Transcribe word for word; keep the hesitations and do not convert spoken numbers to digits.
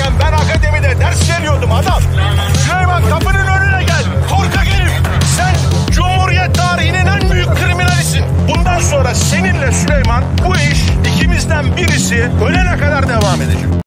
okurken ben akademide ders veriyordum adam. Süleyman kapının önüne gel. Korkak herif. Sen Cumhuriyet tarihinin en büyük kriminalisin. Bundan sonra seninle Süleyman bu iş ikimizden birisi ölene kadar devam edecek.